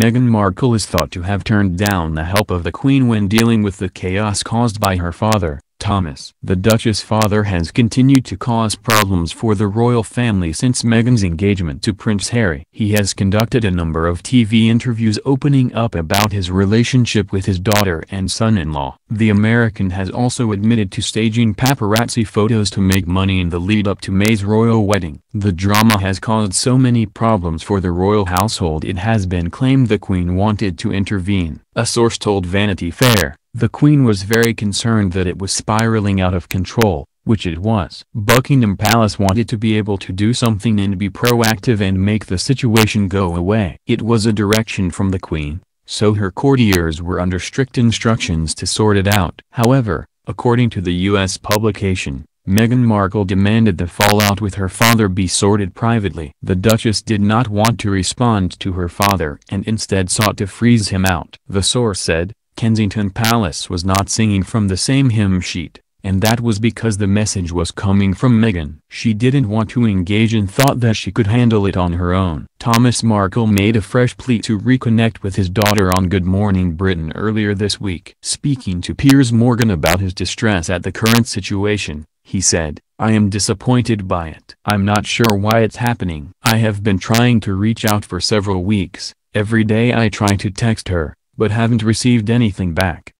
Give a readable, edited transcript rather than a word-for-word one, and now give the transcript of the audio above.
Meghan Markle is thought to have turned down the help of the Queen when dealing with the chaos caused by her father, Thomas. The Duchess' father has continued to cause problems for the royal family since Meghan's engagement to Prince Harry. He has conducted a number of TV interviews opening up about his relationship with his daughter and son-in-law. The American has also admitted to staging paparazzi photos to make money in the lead-up to Meg's royal wedding. The drama has caused so many problems for the royal household it has been claimed the Queen wanted to intervene. A source told Vanity Fair, "The Queen was very concerned that it was spiraling out of control, which it was. Buckingham Palace wanted to be able to do something and be proactive and make the situation go away. It was a direction from the Queen, so her courtiers were under strict instructions to sort it out." However, according to the U.S. publication, Meghan Markle demanded the fallout with her father be sorted privately. The Duchess did not want to respond to her father and instead sought to freeze him out. The source said, "Kensington Palace was not singing from the same hymn sheet, and that was because the message was coming from Meghan. She didn't want to engage and thought that she could handle it on her own." Thomas Markle made a fresh plea to reconnect with his daughter on Good Morning Britain earlier this week. Speaking to Piers Morgan about his distress at the current situation, he said, "I am disappointed by it. I'm not sure why it's happening. I have been trying to reach out for several weeks. Every day I try to text her, but haven't received anything back.